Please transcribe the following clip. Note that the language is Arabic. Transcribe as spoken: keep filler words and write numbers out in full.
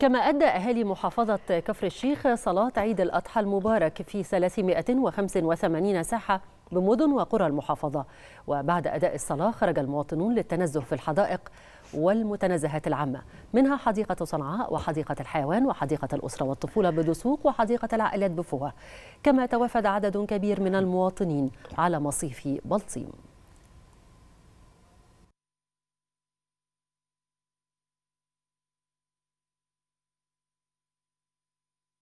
كما أدى أهالي محافظة كفر الشيخ صلاة عيد الأضحى المبارك في ثلاثمائة وخمسة وثمانين ساحة بمدن وقرى المحافظة. وبعد أداء الصلاة خرج المواطنون للتنزه في الحدائق والمتنزهات العامة، منها حديقة صنعاء وحديقة الحيوان وحديقة الأسرة والطفولة بدسوق وحديقة العائلات بفوه. كما توافد عدد كبير من المواطنين على مصيف بلطيم.